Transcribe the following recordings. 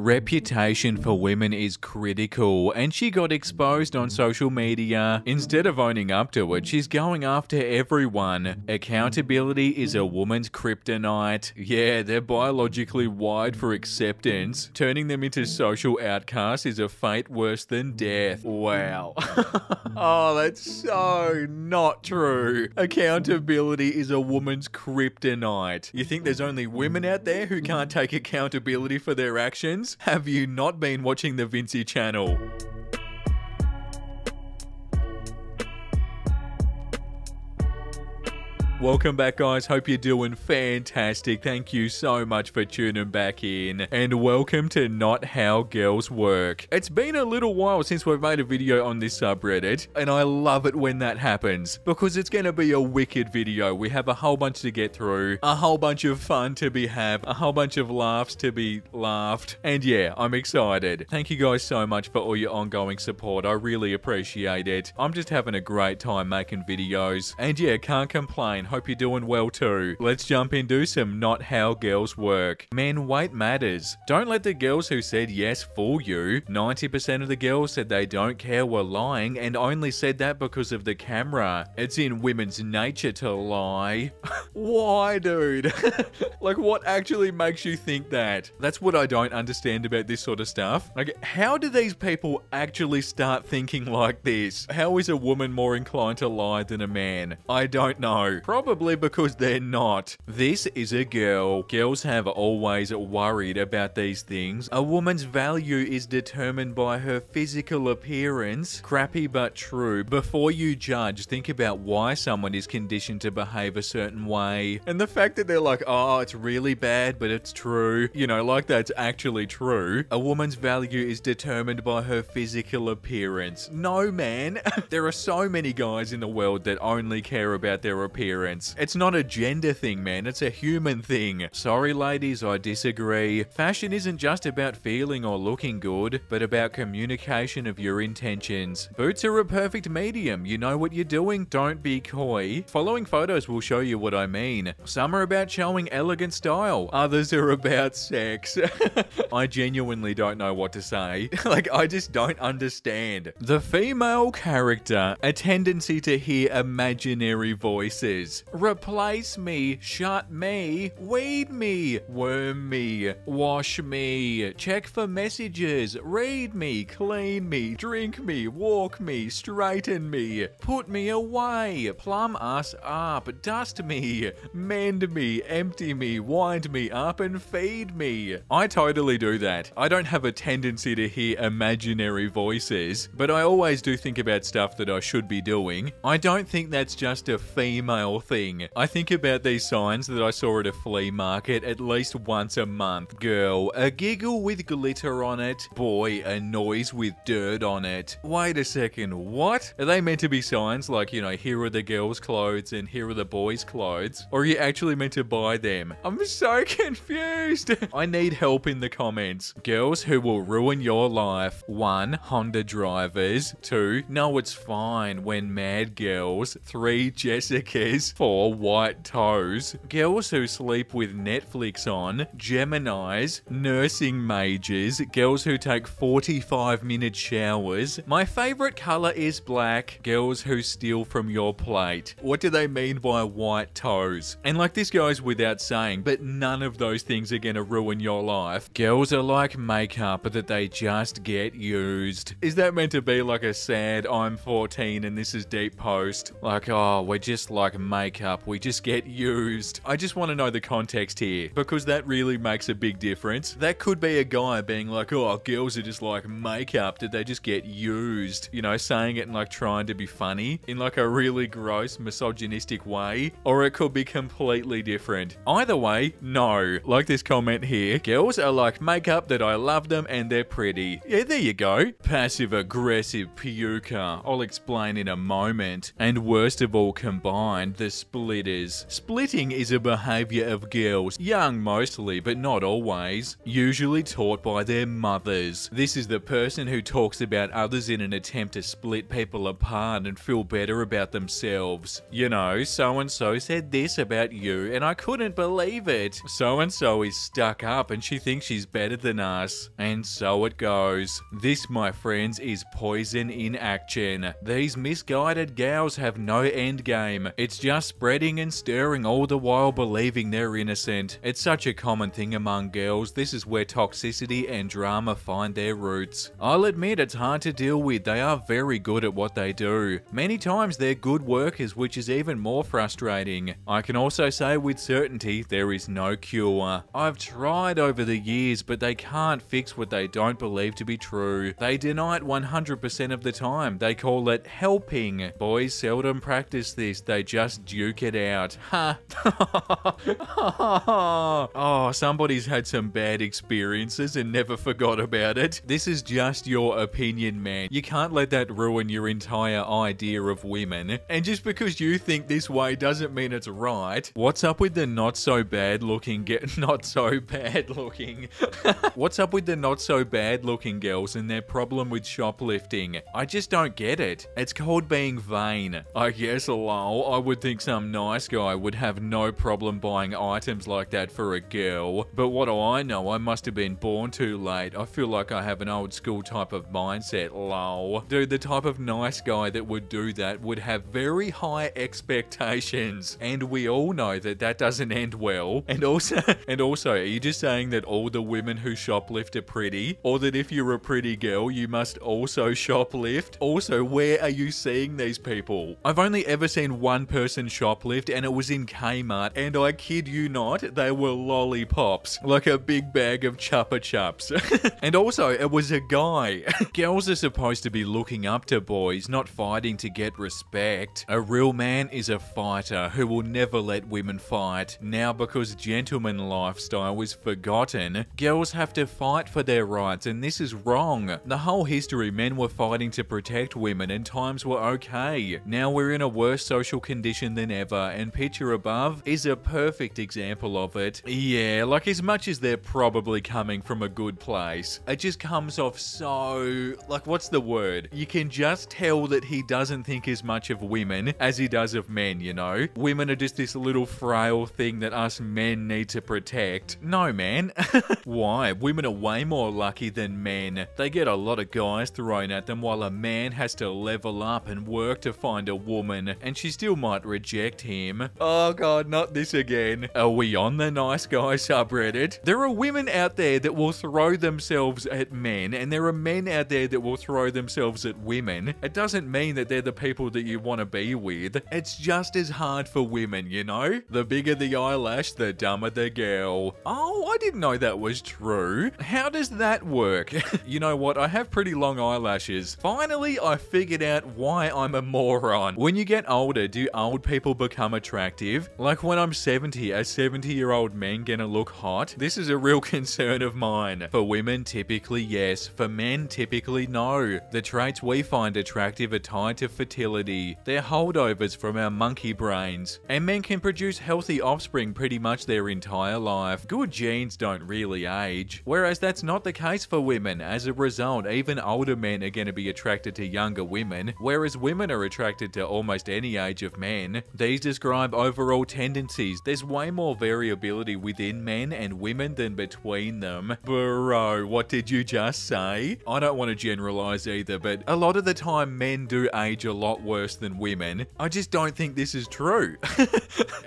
Reputation for women is critical, and she got exposed on social media. Instead of owning up to it, she's going after everyone. Accountability is a woman's kryptonite. Yeah, they're biologically wired for acceptance. Turning them into social outcasts is a fate worse than death. Wow. Oh, that's so not true. Accountability is a woman's kryptonite. You think there's only women out there who can't take accountability for their actions? Have you not been watching the Vincey channel? Welcome back, guys. Hope you're doing fantastic. Thank you so much for tuning back in. And welcome to Not How Girls Work. It's been a little while since we've made a video on this subreddit, and I love it when that happens, because it's going to be a wicked video. We have a whole bunch to get through, a whole bunch of fun to be had, a whole bunch of laughs to be laughed. And yeah, I'm excited. Thank you guys so much for all your ongoing support. I really appreciate it. I'm just having a great time making videos. And yeah, can't complain. Hope you're doing well too. Let's jump into some Not How Girls Work. Men, weight matters. Don't let the girls who said yes fool you. 90% of the girls said they don't care were lying, and only said that because of the camera. It's in women's nature to lie. Why, dude? Like, what actually makes you think that? That's what I don't understand about this sort of stuff. Like, how do these people actually start thinking like this? How is a woman more inclined to lie than a man? I don't know. Probably because they're not. This is a girl. Girls have always worried about these things. A woman's value is determined by her physical appearance. Crappy but true. Before you judge, think about why someone is conditioned to behave a certain way. And the fact that they're like, oh, it's really bad, but it's true. You know, like that's actually true. A woman's value is determined by her physical appearance. No, man. There are so many guys in the world that only care about their appearance. It's not a gender thing, man. It's a human thing. Sorry, ladies, I disagree. Fashion isn't just about feeling or looking good, but about communication of your intentions. Boots are a perfect medium. You know what you're doing. Don't be coy. Following photos will show you what I mean. Some are about showing elegant style. Others are about sex. I genuinely don't know what to say. Like, I just don't understand. The female character, a tendency to hear imaginary voices. Replace me, shut me, weed me, worm me, wash me, check for messages, read me, clean me, drink me, walk me, straighten me, put me away, plumb us up, dust me, mend me, empty me, wind me up and feed me. I totally do that. I don't have a tendency to hear imaginary voices, but I always do think about stuff that I should be doing. I don't think that's just a female thing. I think about these signs that I saw at a flea market at least once a month. Girl, a giggle with glitter on it. Boy, a noise with dirt on it. Wait a second, what? Are they meant to be signs like, you know, here are the girls' clothes and here are the boys' clothes? Or are you actually meant to buy them? I'm so confused. I need help in the comments. Girls who will ruin your life. 1. Honda drivers. 2. No, it's fine when mad girls. 3. Jessicas. 4. White toes. Girls who sleep with Netflix on. Geminis. Nursing mages. Girls who take 45-minute showers. My favorite color is black. Girls who steal from your plate. What do they mean by white toes? And like, this goes without saying, but none of those things are gonna ruin your life. Girls are like makeup that they just get used. Is that meant to be like a sad I'm 14 and this is deep post? Like, oh, we're just like makeup. We just get used. I just want to know the context here, because that really makes a big difference. That could be a guy being like, oh, girls are just like makeup. Did they just get used? You know, saying it and like trying to be funny in like a really gross misogynistic way. Or it could be completely different. Either way, no. Like this comment here. Girls are like makeup that I love them and they're pretty. Yeah, there you go. Passive aggressive puker. I'll explain in a moment. And worst of all combined, the the splitters. Splitting is a behaviour of girls, young mostly, but not always, usually taught by their mothers. This is the person who talks about others in an attempt to split people apart and feel better about themselves. You know, so-and-so said this about you and I couldn't believe it. So-and-so is stuck up and she thinks she's better than us. And so it goes. This, my friends, is poison in action. These misguided gals have no end game. It's just spreading and stirring, all the while believing they're innocent. It's such a common thing among girls. This is where toxicity and drama find their roots. I'll admit it's hard to deal with. They are very good at what they do. Many times they're good workers, which is even more frustrating. I can also say with certainty there is no cure. I've tried over the years, but they can't fix what they don't believe to be true. They deny it 100% of the time. They call it helping. Boys seldom practice this. They just duke it out. Ha! Oh, somebody's had some bad experiences and never forgot about it. This is just your opinion, man. You can't let that ruin your entire idea of women. And just because you think this way doesn't mean it's right. What's up with the not so bad looking girls and their problem with shoplifting? I just don't get it. It's called being vain. I guess, lol, I would think some nice guy would have no problem buying items like that for a girl. But what do I know? I must have been born too late. I feel like I have an old school type of mindset, lol. Dude, the type of nice guy that would do that would have very high expectations. And we all know that that doesn't end well. And also, are you just saying that all the women who shoplift are pretty? Or that if you're a pretty girl, you must also shoplift? Also, where are you seeing these people? I've only ever seen one person shoplift, and it was in Kmart, and I kid you not, they were lollipops. Like a big bag of Chupa Chups. And also, it was a guy. Girls are supposed to be looking up to boys, not fighting to get respect. A real man is a fighter who will never let women fight. Now, because gentleman lifestyle is forgotten, girls have to fight for their rights, and this is wrong. The whole history, men were fighting to protect women, and times were okay. Now we're in a worse social condition than ever, and picture above is a perfect example of it. Yeah, like as much as they're probably coming from a good place, it just comes off so... like, what's the word? You can just tell that he doesn't think as much of women as he does of men, you know? Women are just this little frail thing that us men need to protect. No, man. Why? Women are way more lucky than men. They get a lot of guys thrown at them, while a man has to level up and work to find a woman, and she still might reject him. Oh god, not this again. Are we on the nice guy subreddit? There are women out there that will throw themselves at men, and there are men out there that will throw themselves at women. It doesn't mean that they're the people that you want to be with. It's just as hard for women, you know? The bigger the eyelash, the dumber the girl. Oh, I didn't know that was true. How does that work? You know what? I have pretty long eyelashes. Finally, I figured out why I'm a moron. When you get older, do old people become attractive? Like when I'm 70, are 70-year-old men gonna look hot? This is a real concern of mine. For women, typically yes. For men, typically no. The traits we find attractive are tied to fertility. They're holdovers from our monkey brains. And men can produce healthy offspring pretty much their entire life. Good genes don't really age. Whereas that's not the case for women. As a result, even older men are going to be attracted to younger women, whereas women are attracted to almost any age of men. These describe overall tendencies. There's way more variability within men and women than between them. Bro, what did you just say? I don't want to generalize either, but a lot of the time men do age a lot worse than women. I just don't think this is true.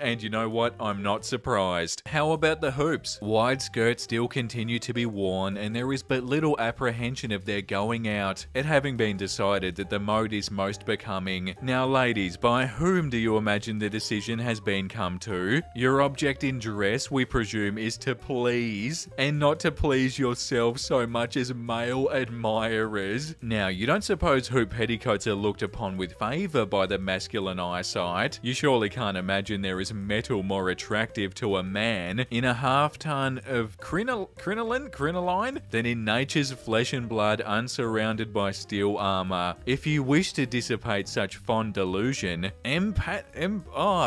And you know what? I'm not surprised. How about the hoops? Wide skirts still continue to be worn, and there is but little apprehension of their going out, it having been decided that the mode is most becoming. Now ladies, by whom do you imagine the decision has been come to? Your object in dress, we presume, is to please, and not to please yourself so much as male admirers. Now, you don't suppose hoop petticoats are looked upon with favour by the masculine eyesight? You surely can't imagine there is metal more attractive to a man in a half ton of crinoline than in nature's flesh and blood, unsurrounded by steel armour. If you wish to dissipate such fond delusion,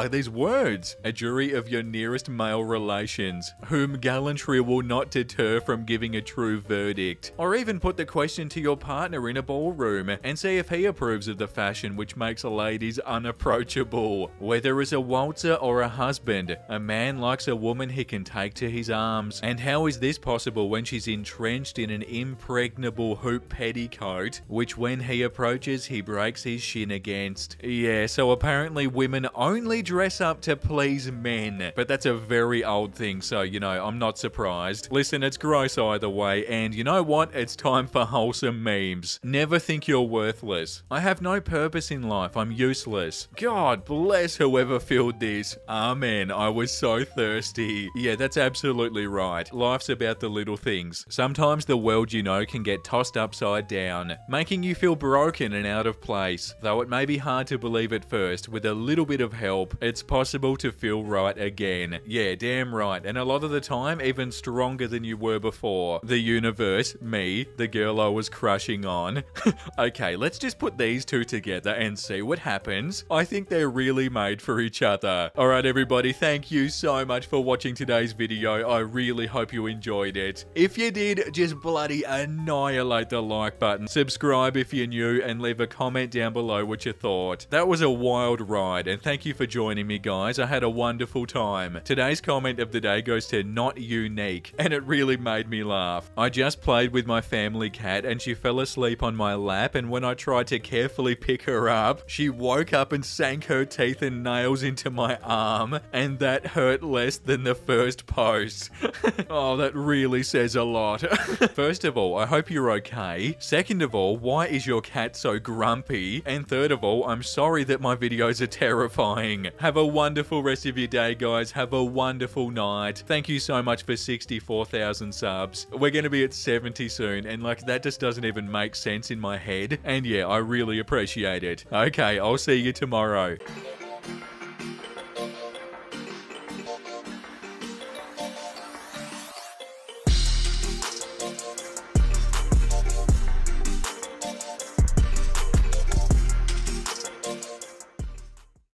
these words. A jury of your nearest male relations, whom gallantry will not deter from giving a true verdict. Or even put the question to your partner in a ballroom and see if he approves of the fashion which makes ladies unapproachable. Whether as a waltzer or a husband, a man likes a woman he can take to his arms. And how is this possible when she's entrenched in an impregnable hoop petticoat, which when he approaches, he breaks his shin against? Yeah, so apparently women only dress up to please men. But that's a very old thing, so, you know, I'm not surprised. Listen, it's gross either way, and you know what? It's time for wholesome memes. Never think you're worthless. I have no purpose in life. I'm useless. God bless whoever filled this. Amen. I was so thirsty. Yeah, that's absolutely right. Life's about the little things. Sometimes the world you know can get tossed upside down, making you feel broken and out of place. Though it may be hard to believe at first, with a little bit of help, it's possible to feel right again. Yeah, damn right. And a lot of the time, even stronger than you were before. The universe, me, the girl I was crushing on. Okay, let's just put these two together and see what happens. I think they're really made for each other. Alright everybody, thank you so much for watching today's video. I really hope you enjoyed it. If you did, just bloody annihilate the like button. Subscribe if you're new and leave a comment down below what you thought. That was a wild ride and thank you for joining me guys. I had a wonderful time. Today's comment of the day goes to Not Unique and it really made me laugh. I just played with my family cat and she fell asleep on my lap and when I tried to carefully pick her up, she woke up and sank her teeth and nails into my arm and that hurt less than the first post. Oh, that really says a lot. First of all, I hope you're okay. Second of all, why is your cat so grumpy? And third of all, I'm sorry that my videos are terrifying. Have a wonderful rest of your day, guys. Have a wonderful night. Thank you so much for 64,000 subs. We're going to be at 70 soon and like that just doesn't even make sense in my head. And yeah, I really appreciate it. Okay, I'll see you tomorrow.